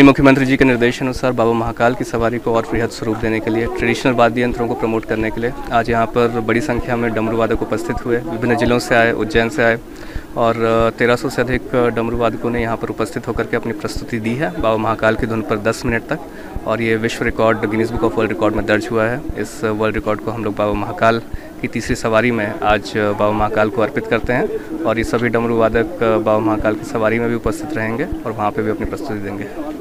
माननीय मुख्यमंत्री जी के निर्देशानुसार बाबा महाकाल की सवारी को और वृहद स्वरूप देने के लिए, ट्रेडिशनल वाद्य यंत्रों को प्रमोट करने के लिए आज यहाँ पर बड़ी संख्या में डमरू वादक उपस्थित हुए। विभिन्न जिलों से आए, उज्जैन से आए और 1300 से अधिक डमरू वादकों ने यहाँ पर उपस्थित होकर के अपनी प्रस्तुति दी है बाबा महाकाल की धुन पर 10 मिनट तक, और ये विश्व record Guinness book of world record में दर्ज हुआ है। इस वर्ल्ड रिकॉर्ड को हम लोग बाबा महाकाल की तीसरी सवारी में आज बाबा महाकाल को अर्पित करते हैं और ये सभी डमरू वादक बाबा महाकाल की सवारी में भी उपस्थित रहेंगे और वहाँ पर भी अपनी प्रस्तुति देंगे।